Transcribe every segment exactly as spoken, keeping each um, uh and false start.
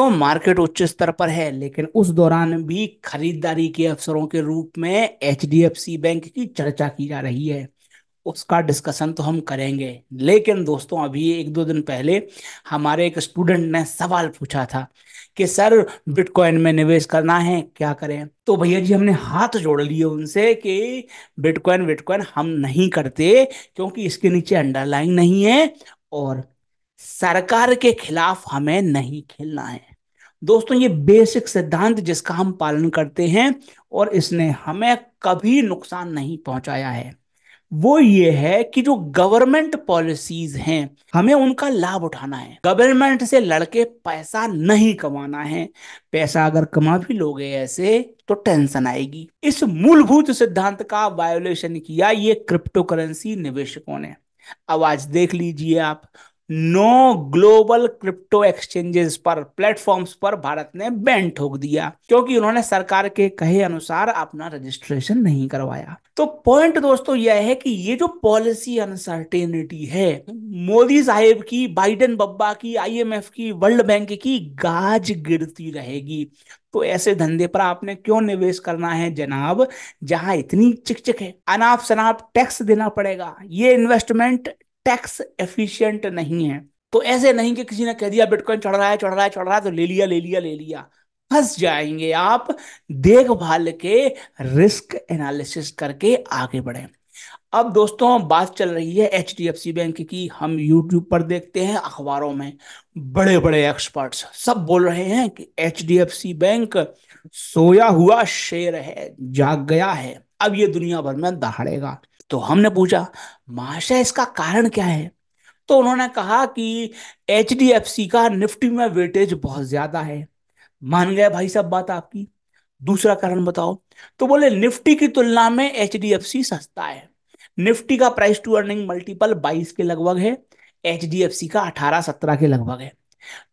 दोस्तों मार्केट उच्च स्तर पर है, लेकिन उस दौरान भी खरीदारी के अवसरों के रूप में H D F C bank की चर्चा की जा रही है। उसका डिस्कशन तो हम करेंगे, लेकिन दोस्तों अभी एक दो दिन पहले हमारे एक स्टूडेंट ने सवाल पूछा था कि सर बिटकॉइन में निवेश करना है, क्या करें। तो भैया जी हमने हाथ जोड़ लिए उनसे कि बिटकॉइन बिटकॉइन हम नहीं करते, क्योंकि इसके नीचे अंडरलाइन नहीं है और सरकार के खिलाफ हमें नहीं खेलना है। दोस्तों ये बेसिक सिद्धांत जिसका हम पालन करते हैं और इसने हमें कभी नुकसान नहीं पहुंचाया है, वो ये है कि जो गवर्नमेंट पॉलिसीज हैं हमें उनका लाभ उठाना है। गवर्नमेंट से लड़के पैसा नहीं कमाना है, पैसा अगर कमा भी लोगे ऐसे तो टेंशन आएगी। इस मूलभूत सिद्धांत का वायोलेशन किया ये क्रिप्टो करेंसी निवेशकों ने। अब आज देख लीजिए आप, नौ ग्लोबल क्रिप्टो एक्सचेंजेस पर, प्लेटफॉर्म्स पर भारत ने बैन ठोक दिया, क्योंकि उन्होंने सरकार के कहे अनुसार अपना रजिस्ट्रेशन नहीं करवाया। तो पॉइंट दोस्तों यह है कि ये जो पॉलिसी अनसर्टेनिटी है, मोदी साहब की, बाइडेन बब्बा की, आई एम एफ की, वर्ल्ड बैंक की गाज गिरती रहेगी। तो ऐसे धंधे पर आपने क्यों निवेश करना है जनाब, जहां इतनी चिकचिक है, अनाप शनाप टैक्स देना पड़ेगा। ये इन्वेस्टमेंट टैक्स एफिशिएंट नहीं है। तो ऐसे नहीं कि किसी ने कह दिया बिटकॉइन चढ़ रहा है चढ़ रहा है चढ़ रहा है तो ले लिया ले लिया ले लिया, फंस जाएंगे आप। देखभाल के रिस्क एनालिसिस करके आगे बढ़ें। अब दोस्तों बात चल रही है H D F C bank की। हम यूट्यूब पर देखते हैं, अखबारों में बड़े बड़े एक्सपर्ट्स सब बोल रहे हैं कि H D F C bank सोया हुआ शेर है, जाग गया है, अब ये दुनिया भर में दहाड़ेगा। तो हमने पूछा महाशय इसका कारण क्या है, तो उन्होंने कहा कि एच डी एफ सी का निफ्टी में वेटेज बहुत ज्यादा है। मान गए भाई साहब बात आपकी, दूसरा कारण बताओ, तो बोले निफ्टी की तुलना में एच डी एफ सी सस्ता है। निफ्टी का प्राइस टू अर्निंग मल्टीपल बाईस के लगभग है, एच डी एफ सी का अठारह सत्रह के लगभग है।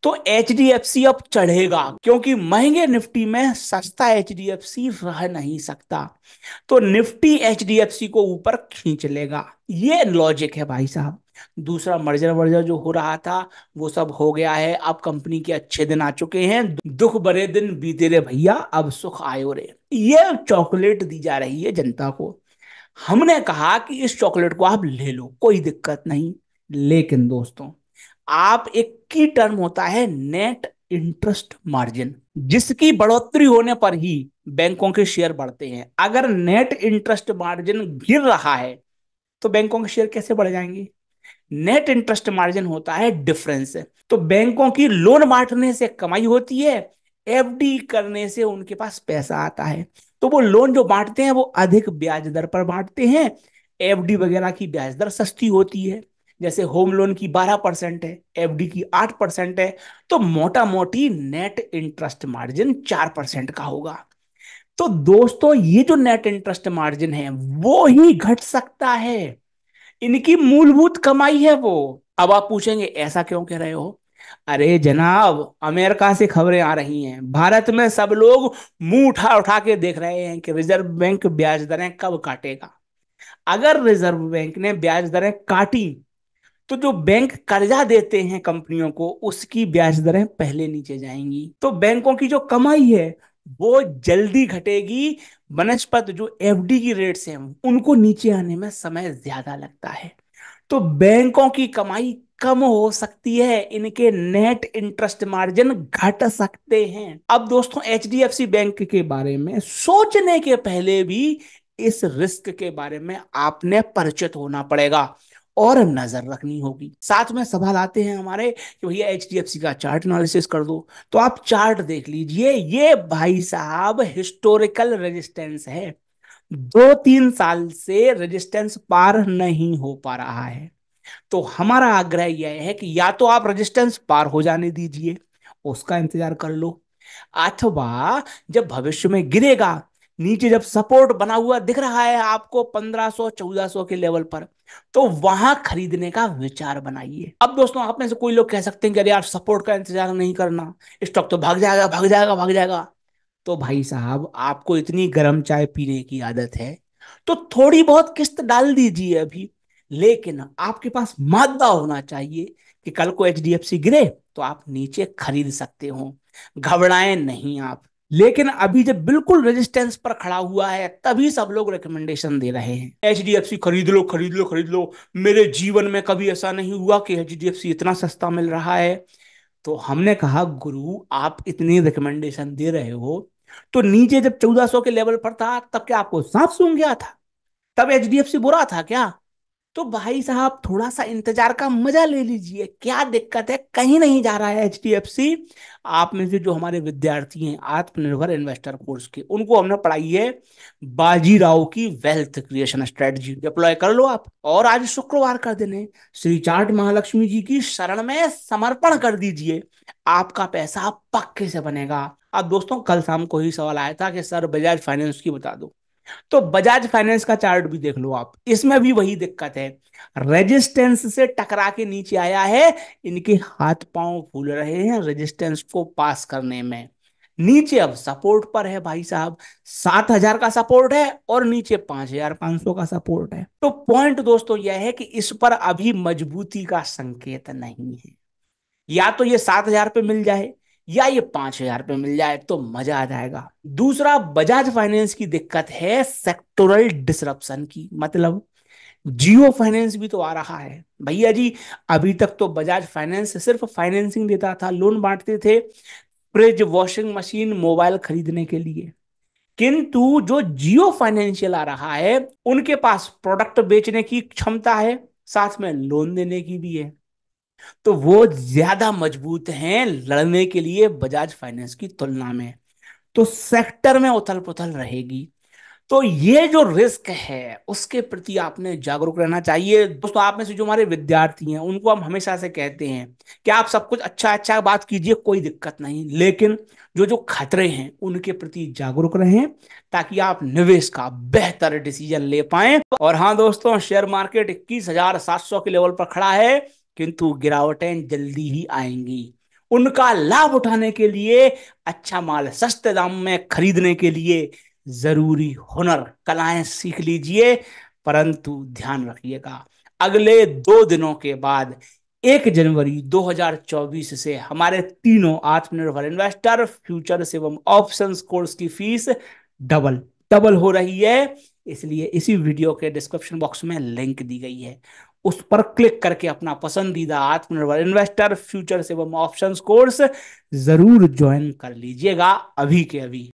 तो एच डी एफ सी अब चढ़ेगा, क्योंकि महंगे निफ्टी में सस्ता एच डी एफ सी रह नहीं सकता, तो Nifty H D F C को ऊपर खींच लेगा। ये लॉजिक है भाई साहब। दूसरा मर्जर वर्जर जो हो रहा था वो सब हो गया है, अब कंपनी के अच्छे दिन आ चुके हैं। दुख बड़े दिन बीते रे भैया, अब सुख आयो रे। ये चॉकलेट दी जा रही है जनता को। हमने कहा कि इस चॉकलेट को आप ले लो, कोई दिक्कत नहीं, लेकिन दोस्तों आप एक की टर्म होता है नेट इंटरेस्ट मार्जिन, जिसकी बढ़ोतरी होने पर ही बैंकों के शेयर बढ़ते हैं। अगर नेट इंटरेस्ट मार्जिन गिर रहा है तो बैंकों के शेयर कैसे बढ़ जाएंगे। नेट इंटरेस्ट मार्जिन होता है डिफरेंस, तो बैंकों की लोन बांटने से कमाई होती है, एफ डी करने से उनके पास पैसा आता है, तो वो लोन जो बांटते हैं वो अधिक ब्याज दर पर बांटते हैं। एफ डी वगैरह की ब्याज दर सस्ती होती है, जैसे होम लोन की बारह परसेंट है, एफ डी की आठ परसेंट है, तो मोटा मोटी नेट इंटरेस्ट मार्जिन चार परसेंट का होगा। तो दोस्तों ये जो नेट इंटरेस्ट मार्जिन है वो ही घट सकता है, इनकी मूलभूत कमाई है वो। अब आप पूछेंगे ऐसा क्यों कह रहे हो। अरे जनाब अमेरिका से खबरें आ रही हैं, भारत में सब लोग मुंह उठा उठा के देख रहे हैं कि रिजर्व बैंक ब्याज दरें कब काटेगा। अगर रिजर्व बैंक ने ब्याज दरें काटी तो जो बैंक कर्जा देते हैं कंपनियों को उसकी ब्याज दरें पहले नीचे जाएंगी, तो बैंकों की जो कमाई है वो जल्दी घटेगी, बनस्पत जो एफ डी की रेट्स हैं उनको नीचे आने में समय ज्यादा लगता है। तो बैंकों की कमाई कम हो सकती है, इनके नेट इंटरेस्ट मार्जिन घट सकते हैं। अब दोस्तों H D F C bank के बारे में सोचने के पहले भी इस रिस्क के बारे में आपने परिचित होना पड़ेगा और नजर रखनी होगी। साथ में सवाल आते हैं हमारे कि भैया एच डी एफ सी का चार्ट एनालिसिस कर दो, तो आप चार्ट देख लीजिए। ये भाई साहब हिस्टोरिकल रेजिस्टेंस है, दो तीन साल से रेजिस्टेंस पार नहीं हो पा रहा है। तो हमारा आग्रह यह है कि या तो आप रेजिस्टेंस पार हो जाने दीजिए, उसका इंतजार कर लो, अथवा जब भविष्य में गिरेगा, नीचे जब सपोर्ट बना हुआ दिख रहा है आपको पंद्रह सौ चौदह सौ के लेवल पर, तो वहां खरीदने का विचार बनाइए। अब दोस्तों आप में से कोई लोग कह सकते हैं कि अरे यार सपोर्ट का इंतजार नहीं करना, स्टॉक तो भाग जाएगा भाग जाएगा भाग जाएगा। तो भाई साहब आपको इतनी गर्म चाय पीने की आदत है तो थोड़ी बहुत किस्त डाल दीजिए अभी, लेकिन आपके पास मादा होना चाहिए कि कल को एच डी एफ सी गिरे तो आप नीचे खरीद सकते हो। घबराएं नहीं आप। लेकिन अभी जब बिल्कुल रेजिस्टेंस पर खड़ा हुआ है तभी सब लोग रिकमेंडेशन दे रहे हैं, एचडीएफसी खरीद लो खरीद लो खरीद लो। मेरे जीवन में कभी ऐसा नहीं हुआ कि एचडीएफसी इतना सस्ता मिल रहा है। तो हमने कहा गुरु आप इतनी रिकमेंडेशन दे रहे हो, तो नीचे जब चौदह सौ के लेवल पर था तब क्या आपको सांप सूंघ गया था? तब एचडीएफसी बुरा था क्या? तो भाई साहब थोड़ा सा इंतजार का मजा ले लीजिए, क्या दिक्कत है, कहीं नहीं जा रहा है एचडीएफसी। आप में से जो हमारे विद्यार्थी हैं आत्मनिर्भर इन्वेस्टर कोर्स के, उनको हमने पढ़ाई है बाजीराव की वेल्थ क्रिएशन स्ट्रेटजी, डिप्लॉय कर लो आप। और आज शुक्रवार का दिन है, श्री चार्ट महालक्ष्मी जी की शरण में समर्पण कर दीजिए, आपका पैसा पक्के से बनेगा। अब दोस्तों कल शाम को ही सवाल आया था कि सर बजाज फाइनेंस की बता दो, तो बजाज फाइनेंस का चार्ट भी देख लो आप, इसमें भी वही दिक्कत है, रेजिस्टेंस से टकरा के नीचे आया है, इनके हाथ पांव फूल रहे हैं रेजिस्टेंस को पास करने में। नीचे अब सपोर्ट पर है भाई साहब, सात हजार का सपोर्ट है और नीचे पांच हजार पांच सौ का सपोर्ट है। तो पॉइंट दोस्तों यह है कि इस पर अभी मजबूती का संकेत नहीं है, या तो ये सात हजार पे मिल जाए या ये पांच हजार पे मिल जाए तो मजा आ जाएगा। दूसरा बजाज फाइनेंस की दिक्कत है सेक्टोरल डिसरप्शन की, मतलब जियो फाइनेंस भी तो आ रहा है। भैया जी अभी तक तो बजाज फाइनेंस सिर्फ फाइनेंसिंग देता था, लोन बांटते थे फ्रिज, वॉशिंग मशीन, मोबाइल खरीदने के लिए, किंतु जो जियो फाइनेंशियल आ रहा है उनके पास प्रोडक्ट बेचने की क्षमता है, साथ में लोन देने की भी है, तो वो ज्यादा मजबूत हैं लड़ने के लिए बजाज फाइनेंस की तुलना में। तो सेक्टर में उथल पुथल रहेगी, तो ये जो रिस्क है उसके प्रति आपने जागरूक रहना चाहिए। दोस्तों आप में से जो हमारे विद्यार्थी हैं उनको हम हमेशा से कहते हैं कि आप सब कुछ अच्छा अच्छा बात कीजिए, कोई दिक्कत नहीं, लेकिन जो जो खतरे हैं उनके प्रति जागरूक रहें ताकि आप निवेश का बेहतर डिसीजन ले पाएं। और हाँ दोस्तों, शेयर मार्केट इक्कीस हजार सात सौ के लेवल पर खड़ा है, किंतु गिरावटें जल्दी ही आएंगी। उनका लाभ उठाने के लिए अच्छा माल सस्ते दाम में खरीदने के लिए जरूरी हुनर कलाएं सीख लीजिए, परंतु ध्यान रखिएगा अगले दो दिनों के बाद एक जनवरी दो हजार चौबीस से हमारे तीनों आत्मनिर्भर इन्वेस्टर फ्यूचर्स एवं ऑप्शंस कोर्स की फीस डबल डबल हो रही है, इसलिए इसी वीडियो के डिस्क्रिप्शन बॉक्स में लिंक दी गई है, उस पर क्लिक करके अपना पसंदीदा आत्मनिर्भर इन्वेस्टर फ्यूचर्स एवं ऑप्शंस कोर्स जरूर ज्वाइन कर लीजिएगा अभी के अभी।